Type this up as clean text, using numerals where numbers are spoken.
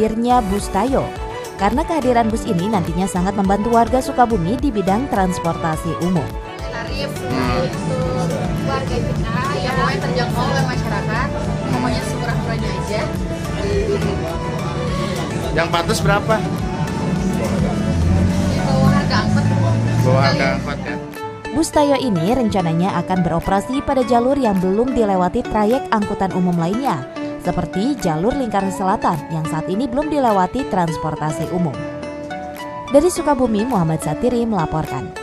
hadirnya Bus Tayo, karena kehadiran bus ini nantinya sangat membantu warga Sukabumi di bidang transportasi umum. Tarif untuk warga kita yang mau terjangkau oleh masyarakat, pokoknya semurah-murahnya aja. Yang pantas berapa? Itu harga angkot. Harga angkot ya. Bus Tayo ini rencananya akan beroperasi pada jalur yang belum dilewati trayek angkutan umum lainnya, seperti jalur lingkaran selatan yang saat ini belum dilewati transportasi umum. Dari Sukabumi, Muhammad Satiri melaporkan.